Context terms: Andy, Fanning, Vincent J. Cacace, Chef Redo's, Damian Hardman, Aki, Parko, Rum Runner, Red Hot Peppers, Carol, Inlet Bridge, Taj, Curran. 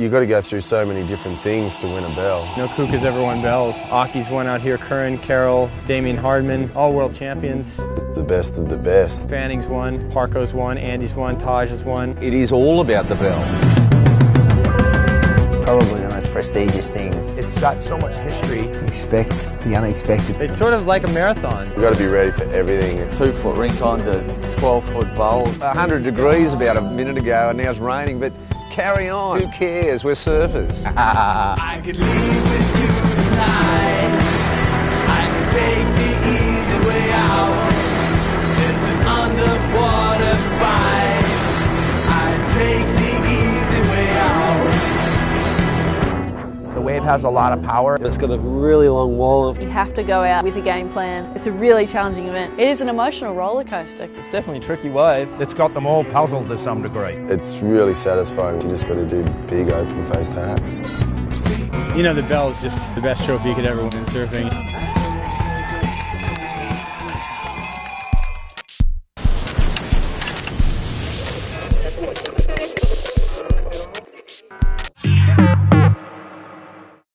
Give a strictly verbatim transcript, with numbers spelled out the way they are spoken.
You've got to go through so many different things to win a bell. No kook has ever won bells. Aki's won out here, Curran, Carol, Damian Hardman, all world champions. It's the best of the best. Fanning's won, Parko's won, Andy's won, Taj has won. It is all about the bell. Probably the most prestigious thing. It's got so much history. Expect the unexpected. It's sort of like a marathon. You've got to be ready for everything. A two foot rink on to twelve foot bowl. one hundred degrees about a minute ago and now it's raining, but carry on. Who cares? We're surfers. I could leave with you tonight. I could take the easy way out. It's an underwater fight. I take the easy way out. The wave has a lot of power. It's got a really long wall of. You have to go out with a game plan. It's a really challenging event. It is an emotional roller coaster. It's definitely a tricky wave. It's got them all puzzled to some degree. It's really satisfying. You just got to do big open-faced hacks. You know, the bell is just the best trophy you could ever win in surfing.